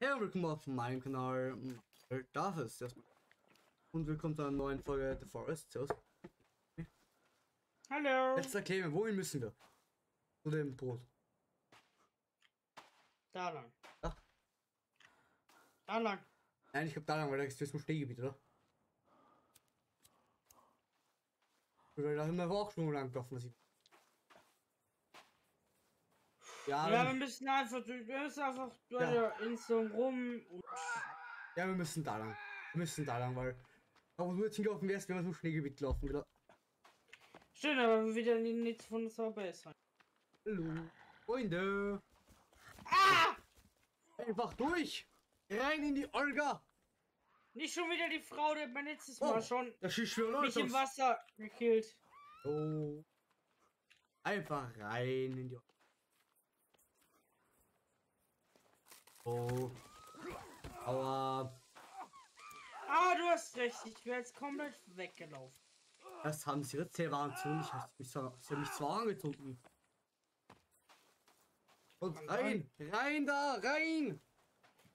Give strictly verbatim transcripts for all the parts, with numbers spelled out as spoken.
Hey, willkommen auf meinem Kanal, darf es erstmal. Und willkommen zu einer neuen Folge The Forest. Servus. Hallo. Jetzt erklär mir, wohin müssen wir? Zu dem Boot. Da lang. Ach. Da lang. Nein, ich glaube da lang, weil da ist das Stehgebiet, oder? Weil da sind wir auch schon lang gelaufen, sieht. Ja, ja, wir müssen einfach durch, wir müssen einfach durch ja. Inseln rum und ja, wir müssen da lang. Wir müssen da lang, weil aber wo wir jetzt hingelaufen wären, wenn wir zum Schneegebiet laufen wieder. Stimmt, aber wir wieder nichts von uns verbessern. Hallo, Freunde! Ah! Einfach durch! Rein in die Olga! Nicht schon wieder die Frau, die hat mein letztes Mal oh, schon mich im Wasser gekillt. Oh. Einfach rein in die Olga. Oh. Aua. Ah, du hast recht, ich wäre jetzt komplett weggelaufen. Das haben sie Ritze waren zu und ich habe mich, hab mich zwar angezogen. Und rein, rein da, rein!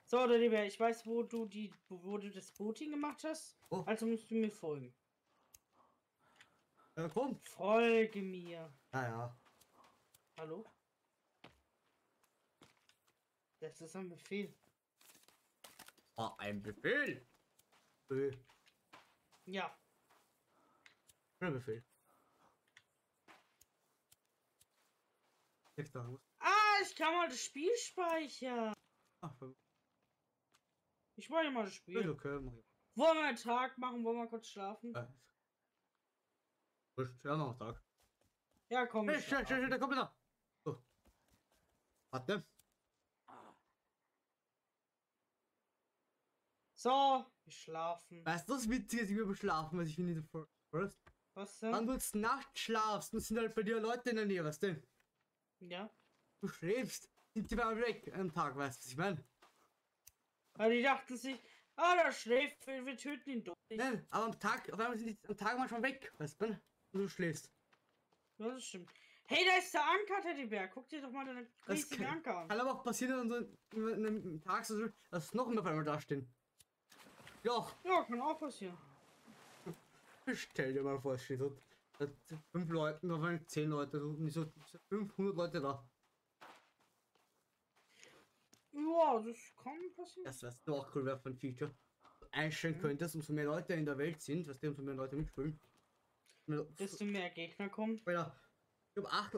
So, der Liebe, ich weiß, wo du die, wo du das Booting gemacht hast. Oh. Also musst du mir folgen. Ja, komm. Folge mir. Naja. Hallo? Das ist ein Befehl. Oh, ein Befehl? Befehl. Ja. Ein Befehl. Ah, ich kann mal das Spiel speichern. Ach, ich wollte mal das Spiel. Okay, mach ich. Wollen wir einen Tag machen? Wollen wir kurz schlafen? Ja, ja noch einen Tag. Ja, komm. Hey, schnell, schnell, schnell, da kommt er. So. Warte. So, wir schlafen. Weißt du, das Witzige ist, ich will beschlafen, weil ich bin in der For Forest. Was denn? Wenn du jetzt nachts schlafst, dann sind halt bei dir Leute in der Nähe, weißt du? Ja. Du schläfst, sind die mal weg am Tag, weißt du, was ich meine? Weil die dachten sich, ah, da schläft, wir, wir töten ihn doch nicht. Nein, aber am Tag, auf einmal sind die am Tag manchmal weg, weißt du? Und du schläfst. Ja, das stimmt. Hey, da ist der Anker, Teddyberg. Guck dir doch mal den riesigen Anker an. Kann aber auch passieren, dass so in einem Tag so, dass noch mehr auf einmal dastehen. Ja. Ja, kann auch passieren. Stell dir mal vor, es steht dort fünf Leuten, da waren zehn Leute, so nicht so fünfhundert Leute da. Ja, das kann passieren. Das wäre auch cool, wäre von Feature. Einstellen mhm. könntest, umso mehr Leute in der Welt sind, weißt du, umso mehr Leute mitspielen. Desto mehr Gegner kommen. Ja. Ich glaube acht,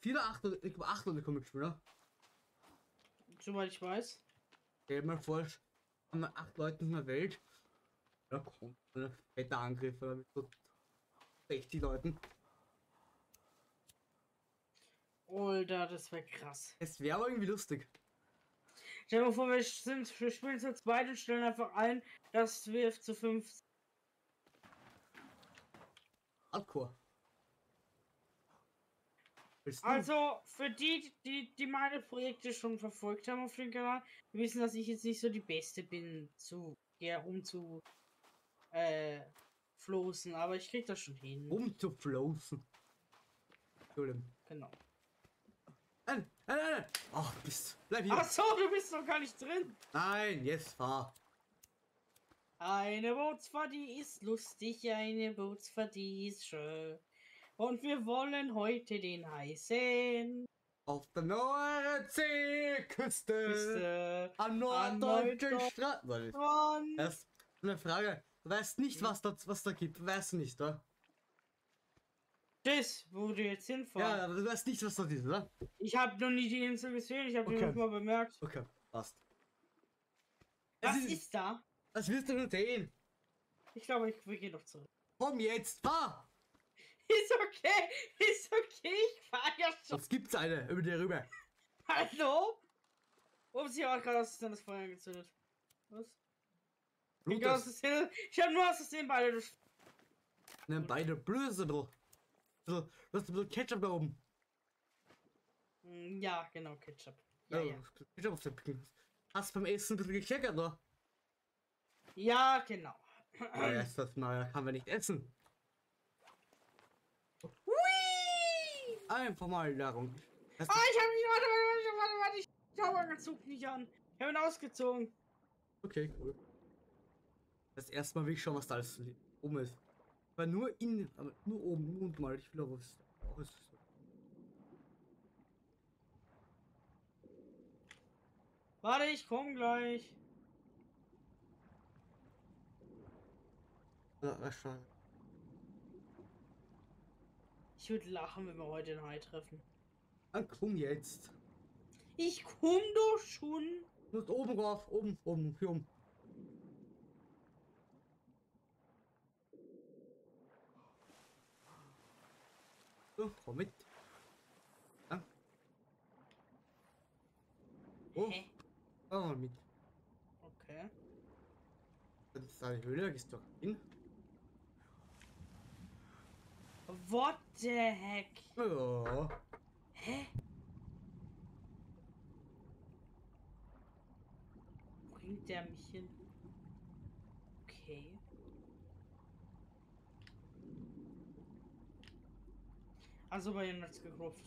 viele acht, ich glaube acht Leute kommen mitspielen, oder? Soweit ich weiß. Stell dir mal vor, haben wir acht Leute in der Welt. Da kommt ein fetter Angriff mit so sechzig Leuten. Alter, das wäre krass. Es wäre aber irgendwie lustig. Stell dir mal vor, wir, sind, wir spielen zu zweit und stellen einfach ein, dass wir zu fünf. Hardcore. Also, für die, die, die meine Projekte schon verfolgt haben auf dem Kanal, wissen, dass ich jetzt nicht so die Beste bin, zu herumzufloßen, äh, floßen, aber ich krieg das schon hin. Umzufloßen. Genau. Nein, nein, nein, nein. Ach, bist, bleib hier. Ach so, du bist noch gar nicht drin. Nein, jetzt fahr. Eine Bootsfahrt, die ist lustig, eine Bootsfahrt, die ist schön. Und wir wollen heute den Hai sehen. Auf der Nordseeküste. Am norddeutschen Strand. Das ist eine Frage. Du weißt nicht, was da, was da gibt. Du weißt nicht, oder? Das, wo du jetzt hinfahren. Ja, aber du weißt nicht, was da ist, oder? Ich habe noch nie die Insel gesehen. Ich habe die noch mal bemerkt. Okay, passt. Was ist, ist da? Was willst du nur sehen? Ich glaube, ich gehe noch zurück. Komm jetzt, fahr! Ist okay, ist okay, ich fahr ja schon. Was gibt's eine über dir rüber? Hallo? Ups, ich hab gerade aus Versehen das Feuer gezündet. Was? Ich hab, Versehen, ich hab nur aus Versehen beide durch. Nein, beide blöse, du. Du hast ein bisschen Ketchup da oben. Ja, genau, Ketchup. Ja, ja. ja. Ketchup auf den Picken. Hast beim Essen ein bisschen gecheckert, oder? Ja, genau. Ja, erstes Mal haben wir nicht essen. Hui! Einfach mal darum. Ah, oh, ich hab mich. Warte, warte, warte, warte, warte. Ich schau meinen Zug nicht an. Ich habe ihn ausgezogen. Okay, cool. Das erste Mal will ich schauen, was da alles oben ist. Weil nur innen, aber nur oben, nur unten mal. Ich will auch was. was Warte, ich komm gleich. Ja, schade. Ich würde lachen, wenn wir heute den Hai treffen. Dann komm jetzt. Ich komm doch schon. Du musst oben rauf, oben, oben, hier oben. So, komm mit. Ja. Oh. Hä? Oh, mit. Okay. Das ist eine Höhle, gehst du hin? What the heck? Oh. Hä? Bringt der mich hin? Okay. Also bei ihm hat's geklopft.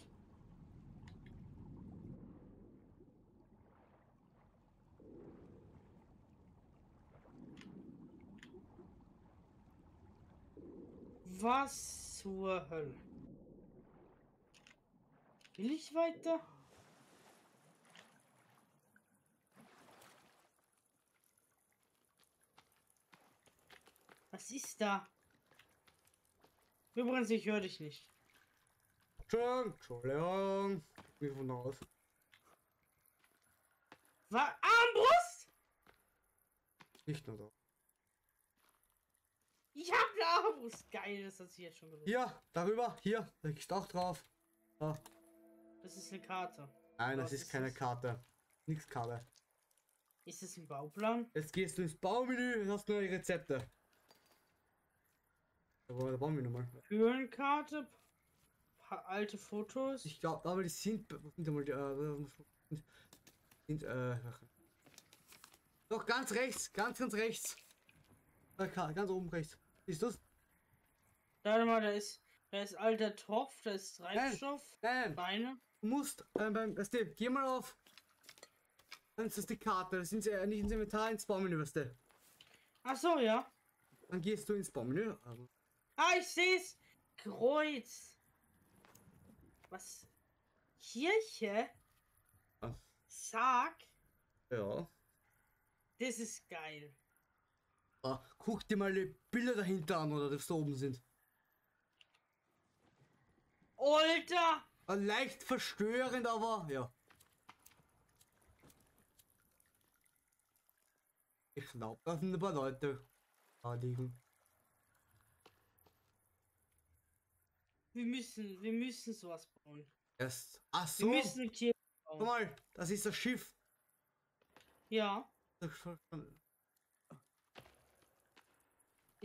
Was zur Hölle? Will ich weiter? Was ist da? Übrigens, ich höre dich nicht. Entschuldigung. Wie von da aus? War Armbrust? Nicht nur da. Ich hab eine Armbrust. Geil, das hat sich jetzt schon gewusst. Hier, darüber, hier, da kriegst du auch drauf. Da. Das ist eine Karte. Nein, das ist, ist keine das? Karte. Nix Karte. Ist das ein Bauplan? Jetzt gehst du ins Baumenü und hast nur die Rezepte. Da bauen wir nochmal. Höhlenkarte, paar alte Fotos. Ich glaube, aber die sind. sind äh, Doch ganz rechts, ganz, ganz rechts. Ganz oben rechts. Siehst du's? Warte mal, da ist, da ist alter Topf, da ist Treibstoff. Nein, nein. Beine. Du musst ähm, beim, weißt du, geh mal auf. Dann ist das die Karte, das sind sie äh, nicht ins Inventar, ins Baumenü, weißt du. Ach so, ja. Dann gehst du ins Baumenü. Also. Ah, ich seh's. Kreuz. Was? Kirche? Ach. Sarg? Ja. Das ist geil. Ah, guck dir mal die Bilder dahinter an, oder dass da oben sind. Alter! Ah, leicht verstörend, aber ja. Ich glaube, da sind ein paar Leute da liegen. Wir müssen, wir müssen sowas bauen. Erst. Ach so. Wir müssen eine Kirche bauen. Guck mal, das ist das Schiff. Ja. Das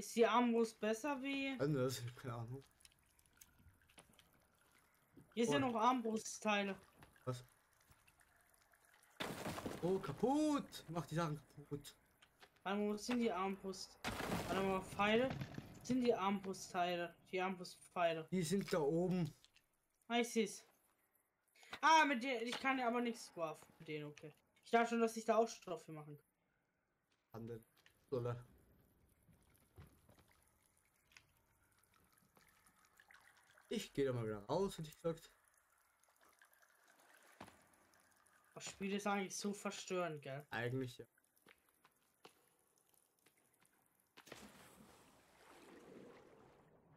ist die Armbrust besser wie? Anders, keine Ahnung. Hier sind oh. noch Armbrustteile. Was? Oh, kaputt! Mach die Sachen kaputt. Warte mal, wo sind die Armbrust? Warte mal, Pfeile? Sind die Armbrustteile? Die Armbrustpfeile. Die sind da oben. Ah, ich seh's. Ah, mit der. Ich kann ja aber nichts werfen. Mit denen, okay. Ich dachte schon, dass ich da auch Stoffe machen kann. Handel. Dollar. Ich gehe da mal wieder raus, hätte ich gesagt. Das Spiel ist eigentlich so verstörend, gell? Eigentlich, ja.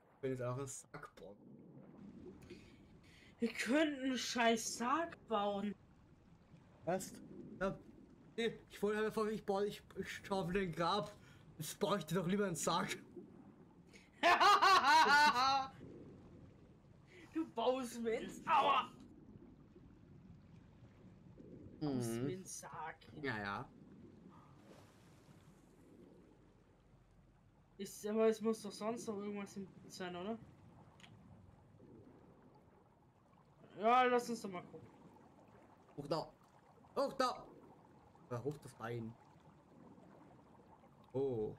Ich bin jetzt auch ein Sarg bauen. Wir könnten einen scheiß Sarg bauen. Was? Ja. Nee, ich wollte einfach, ich baue, ich, ich schaufel den Grab. Jetzt baue ich dir doch lieber einen Sarg. Du baust mir ins Aua! Mhm. Baust mir ins Sarg. Ja, ja. Ist, aber es muss doch sonst noch irgendwas sein, oder? Ja, lass uns doch mal gucken. Hoch da! Hoch da! Ja, hoch das Bein. Oh.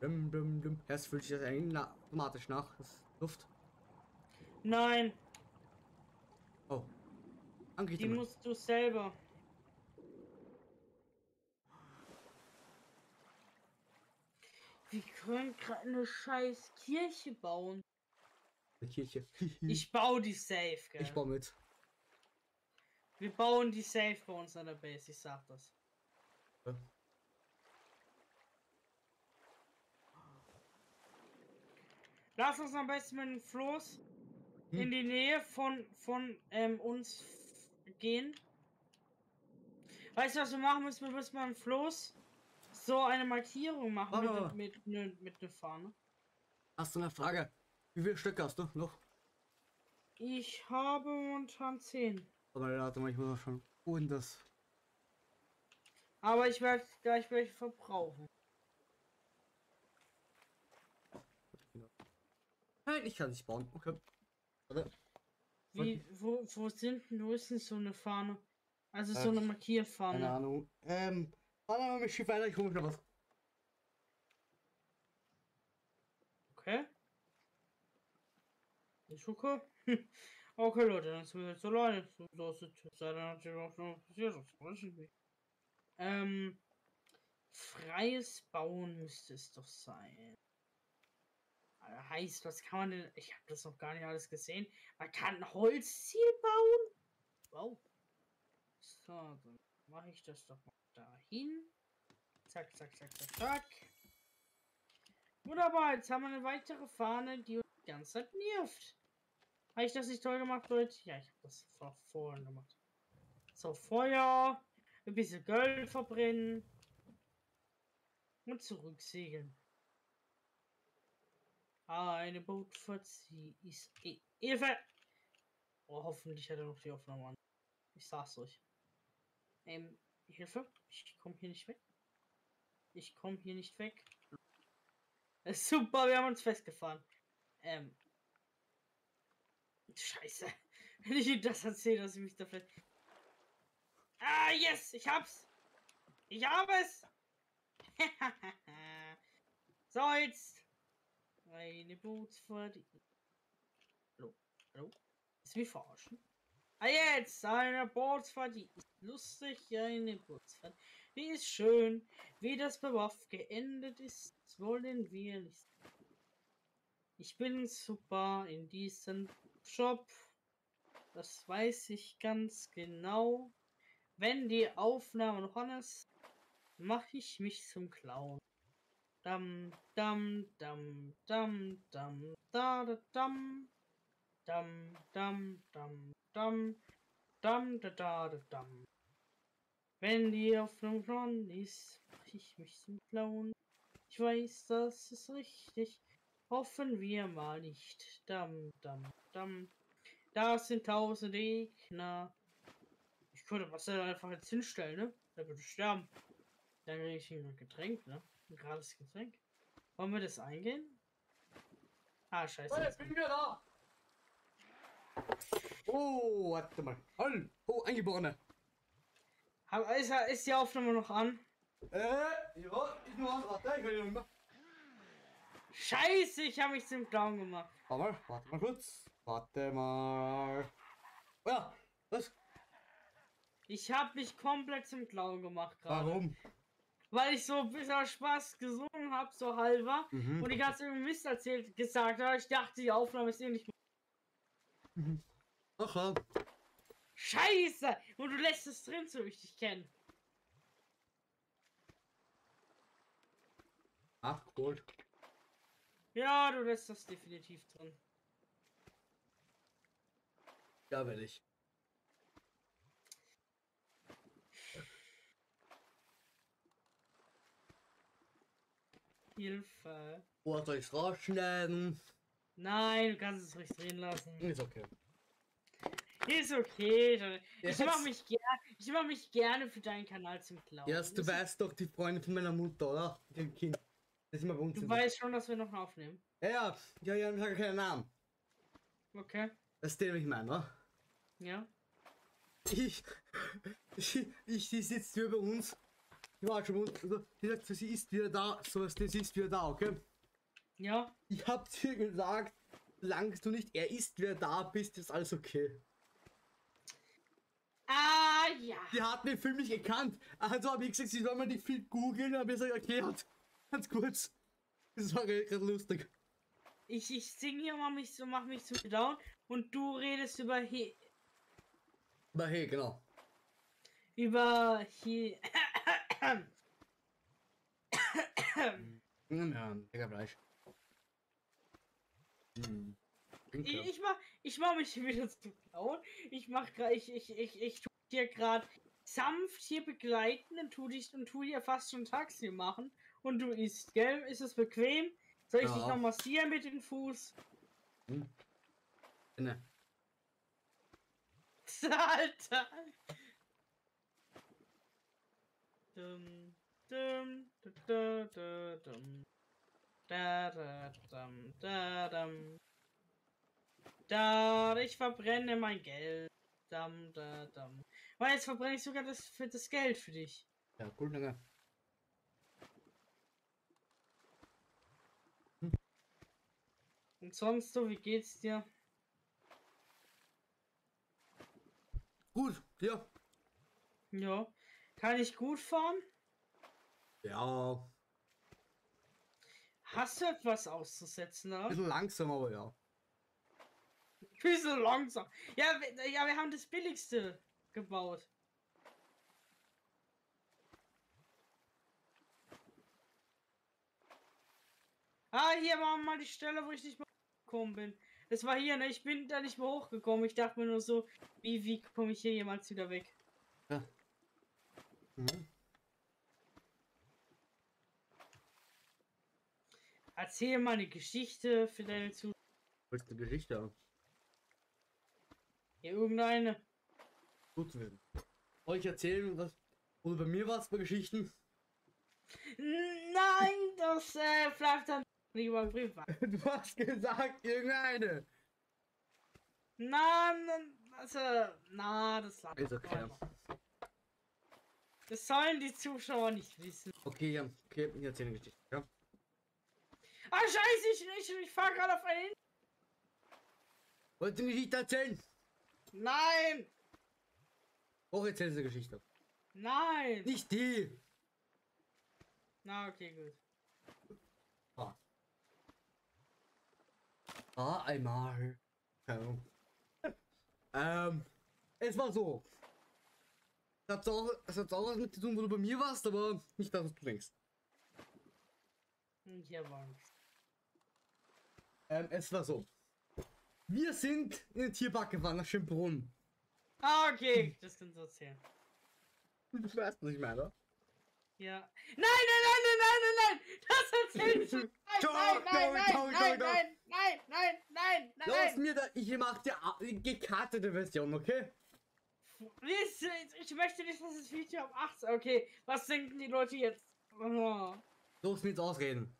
Blum, blum, blum. Erst fühlt sich das eigentlich na automatisch nach. Das Luft. Nein. Oh. Angeht die musst du selber. Wir können gerade eine scheiß Kirche bauen. Eine Kirche. Ich baue die safe, gell? Ich baue mit. Wir bauen die safe bei uns an der Base, ich sag das. Ja. Lass uns am besten mit dem Floß hm. in die Nähe von, von ähm, uns gehen. Weißt du, was wir machen müssen? Wir müssen mal ein Floß so eine Markierung machen aber mit einer mit, mit, mit ne Fahne. Hast du eine Frage? Wie viele Stück hast du noch? Ich habe momentan zehn. Aber warte mal, ich muss auch schon und das. Aber ich werde gleich welche verbrauchen. Nein, ich kann nicht bauen. Okay. Warte. Wie, wo, wo sind denn, wo ist denn so eine Fahne? Also so eine Markierfahne. Keine Ahnung. Ähm, warte mal, ich schieb weiter, ich hole mir was. Okay. Ich gucke. Okay, Leute, dann sind wir jetzt alleine. Das ist leider natürlich auch noch passiert. Das weiß ich nicht. Ähm, freies Bauen müsste es doch sein. Also heißt, was kann man denn? Ich habe das noch gar nicht alles gesehen. Man kann Holzziegel bauen? Wow. So, dann mache ich das doch mal dahin. Zack, zack, zack, zack, zack. Wunderbar, jetzt haben wir eine weitere Fahne, die uns die ganze Zeit nervt. Habe ich das nicht toll gemacht, Leute? Ja, ich habe das vorhin gemacht. So, Feuer. Ein bisschen Gold verbrennen. Und zurücksegeln. Eine Bootfahrt, sie ist eh... Hilfe! Oh, hoffentlich hat er noch die Aufnahme an. Ich sag's euch. Ähm, Hilfe. Ich komme hier nicht weg. Ich komme hier nicht weg. Super, wir haben uns festgefahren. Ähm... Scheiße. Wenn ich ihm das erzähle, dass ich mich dafür... Ah, yes! Ich hab's! Ich hab es! So, jetzt! Eine Bootsfahrt. Hallo? Hallo? Ist mir verarschen? Ah, jetzt! Eine Bootsfahrt, die ist lustig. Eine Bootsfahrt, die ist schön. Wie das Bewaff geendet ist, wollen wir nicht. Ich bin super in diesem Shop. Das weiß ich ganz genau. Wenn die Aufnahme noch an ist, mache ich mich zum Clown. Dam, dam, dam, dam, dam, da, da, dam. Dam, dam, dam, dam, dam, da, da, da, dam. Wenn die Aufnahme noch an ist, mache ich mich zum Clown. Ich weiß, das ist richtig. Hoffen wir mal nicht. Dam, dam, dam. Da sind tausend Gegner. Ich könnte Wasser einfach jetzt hinstellen, ne? Da würde ich sterben. Dann kriege ich ein Getränk, ne? Ein gratis Getränk. Wollen wir das eingehen? Ah, scheiße. Oh, jetzt bin ich wieder da! Oh, warte mal. Oh, Eingeborene. Ist, ist die Aufnahme noch an? Äh, ja, ist nur an. Warte, ich will nicht mehr. Scheiße, ich habe mich zum Clown gemacht. Warte mal, warte mal kurz. Warte mal. Oh ja, was? Ich habe mich komplett zum Clown gemacht gerade. Warum? Weil ich so ein bisschen Spaß gesungen habe, so halber. Mhm. Und die ganze Mist erzählt, gesagt habe. Ich dachte, die Aufnahme ist eh nicht mehr. Mhm. Ach ja. Scheiße! Und du lässt es drin, so wie ich dich kenne. Ach, Gold. Ja, du lässt das definitiv drin. Ja, will ich. Hilfe. Oder soll ich's rausschneiden? Nein, du kannst es ruhig drehen lassen. Ist okay. Ist okay. Ich mach mich gerne, ich mach mich gerne für deinen Kanal zum Clown. Ja, du weißt doch, die Freundin von meiner Mutter, oder? Dem Kind. Das ist immer bei uns. Du weißt schon, dass wir noch aufnehmen. Ja, ja, ja, ich sage keinen Namen. Okay. Das ist der, was ich meine, ne? Ja. Ich, ich, ich, die sitzt hier bei uns. Ich war schon unten. Die sagt, sie ist wieder da. So, sie ist wieder da, okay? Ja. Ich hab dir gesagt, langst du nicht, er ist wieder da, bist, ist alles okay. Ah, ja. Die hat den Film nicht gekannt. Also hab ich gesagt, sie soll mal die viel googeln, aber ich gesagt, okay, hat. Ganz kurz. Das war gerade lustig. Ich, ich singe hier, mach mich so, mach mich so down und du redest über He. Über He, genau. Über He. Ja, lecker Fleisch. Hm. Ich, ich mach, ich mach mich wieder zu down. Ich mach gerade, ich, ich, ich, ich tu hier gerade sanft hier begleiten und tu dich und tu hier fast schon Taxi machen und du isst, gell? Ist es bequem? Soll ich ja. dich noch massieren mit dem Fuß? Hm. Ne. Alter! Dum, dum, da, da, da, dum. Da, da, dum, da, dum. Da, ich verbrenne mein Geld. Dum, da, dum. Weil jetzt verbrenne ich sogar das, für das Geld für dich. Ja, gut, danke. Und sonst so, wie geht's dir? Gut, ja. Ja. Kann ich gut fahren? Ja. Hast du etwas auszusetzen? Oder? Ein bisschen langsam, aber ja. Ein bisschen langsam. Ja, wir, ja, wir haben das billigste gebaut. Ah, hier war mal die Stelle, wo ich nicht mal gekommen bin. Das war hier, ne? Ich bin da nicht mehr hochgekommen. Ich dachte mir nur so, wie, wie komme ich hier jemals wieder weg? Ja. Mhm. Erzähl mal eine Geschichte für deine Zuschauer. Was ist eine Geschichte? Ja, irgendeine. Gut zu wissen. Euch erzählen, was. Oder bei mir war es bei Geschichten? Nein, das äh, bleibt dann. Du hast gesagt, irgendeine. Na, also, na, das lag. Ist okay. Das sollen die Zuschauer nicht wissen. Okay, ja, okay, ich erzähle eine Geschichte, ja. Ah, scheiße, ich nicht, ich fahr gerade auf einen. Wolltest du eine Geschichte erzählen? Nein. Auch erzählst du eine Geschichte? Nein. Nicht die. Na, okay, gut. Ah. Ah, einmal. Ähm, ähm es war so. Das hat auch, das hat auch was mit zu tun, wo du bei mir warst, aber nicht das, was du denkst. Ich hab Angst. Ähm, es war so. Wir sind in den Tierpark gefahren, nach Schönbrunn. Ah, okay, das kannst du erzählen. Das weißt du nicht mehr, oder? Ja. Nein, nein, nein, nein, nein, nein, nein! Das erzähl ich nicht! Nein, nein, nein, nein, nein, nein, nein, nein, nein! Lass mir da, ich mach dir die gekartete Version, okay? Ich möchte nicht, dass das Video ab acht ist. Okay, was denken die Leute jetzt? Oh. Los, mir jetzt ausreden.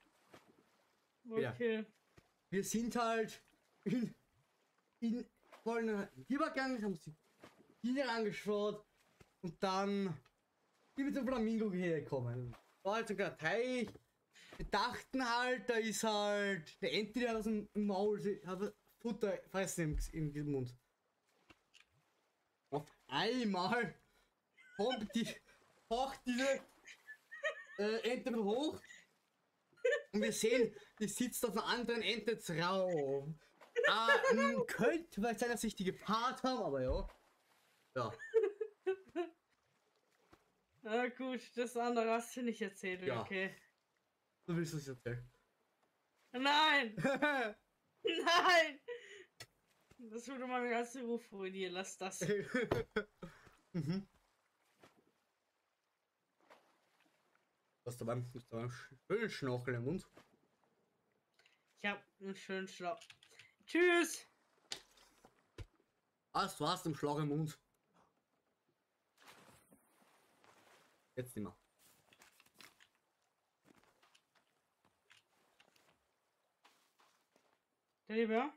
Okay. Ja. Wir sind halt in... in... wollen hier war gegangen, haben uns die Tiere angeschaut und dann... Ich bin zum Flamingo hergekommen. War halt sogar Teich. Wir dachten halt, da ist halt eine Ente, die hat aus dem Maul, hat Futter fressen im, im Mund. Auf einmal kommt die, taucht diese äh, Ente hoch und wir sehen, die sitzt auf einer anderen Ente drauf. Ah, könnte vielleicht sein, dass sich die gepaart haben, aber ja. Ja. Na ah, gut, das andere hast du nicht erzählt, ja. Okay. Du willst es erzählen. Nein! Nein! Das würde mal den ganzen Ruf ruinieren, lass das. Mhm. Was da beim schönen Schnorchel im Mund? Ich hab einen schönen Schlauch. Tschüss! Was, du hast einen Schlauch im Mund? Jetzt nicht mehr. Teddyberg,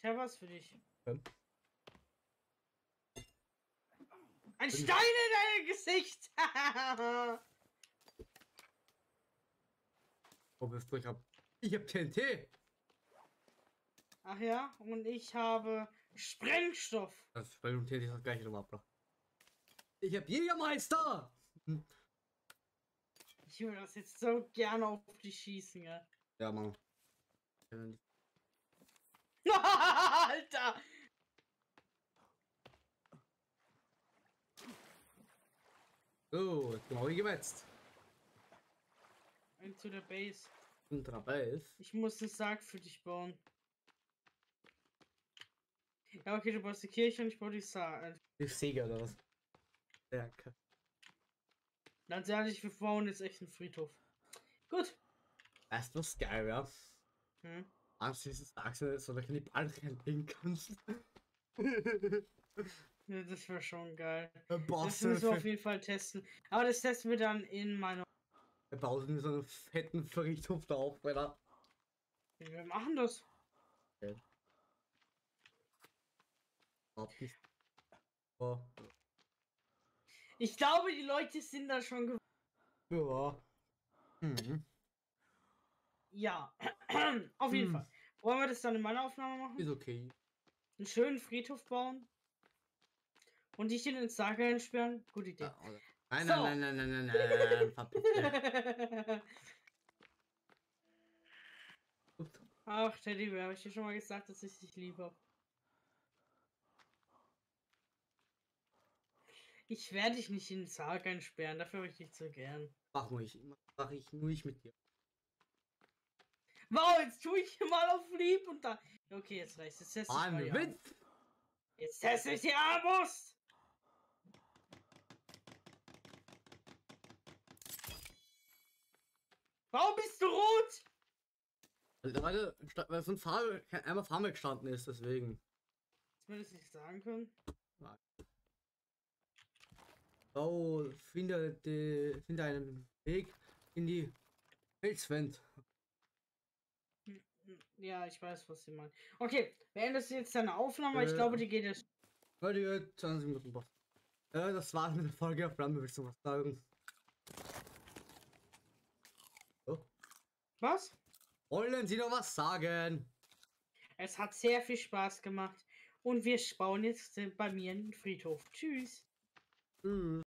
ich habe was für dich. Ähm? Ein Stein in deinem Gesicht! Oh, bist du, ich hab. Ich hab T N T! Ach ja, und ich habe Sprengstoff! Das Sprengstoff T N T ist das gleiche nochmal, Bro. Ich hab Jägermeister! Ich würde das jetzt so gerne auf dich schießen, ja. Ja, Mann. Alter! So, jetzt bin ich gewetzt. Ein zu der Base. Ein zu der Base? Ich muss einen Sarg für dich bauen. Ja, okay, du baust die Kirche und ich baue die Sarg. Die Säge oder was? Danke. Ganz ehrlich, wir bauen jetzt echt einen Friedhof. Gut. Weißt du, was geil wäre? Hm? Anschließend sagst du, so da kann die Ball reinlegen kannst. Ja, das wäre schon geil. Das müssen wir auf jeden Fall testen. Aber das testen wir dann in meiner... Wir bauen mir so einen fetten Friedhof da auf, Alter. Wir machen das. Okay. Oh. Ich glaube, die Leute sind da schon gewohnt. Ja. Mhm. Ja, auf jeden mhm. Fall. Wollen wir das dann in meiner Aufnahme machen? Ist okay. Einen schönen Friedhof bauen. Und dich in den Sarg einsperren? Gute Idee. Ah, okay. Nein, so. nein, nein, nein, nein, nein, nein, nein, Ach, Teddyberg, habe ich dir schon mal gesagt, dass ich dich liebe. Ich werde dich nicht in den Sarg einsperren, dafür habe ich dich so gern. Mach ich, mach ich nur nicht mit dir. Wow, jetzt tue ich mal auf lieb und da. Okay, jetzt reicht's. Jetzt teste ich mal die Jetzt teste ich die Armbrust! Warum bist du rot? Leute, weil so ein Farbe, einmal Farbe gestanden ist, deswegen. Hättest du mir das nicht sagen können? Nein. Oh, finde, die, finde einen Weg in die Felswand. Ja, ich weiß, was sie meinen. Okay, beendest du jetzt deine Aufnahme? Äh, ich glaube, die geht jetzt. Ja, die wird zwanzig Minuten brauchen. Äh, das war's mit der Folge. Flamme, willst du was sagen? So. Was? Wollen Sie noch was sagen? Es hat sehr viel Spaß gemacht. Und wir bauen jetzt bei mir einen Friedhof. Tschüss. Tschüss.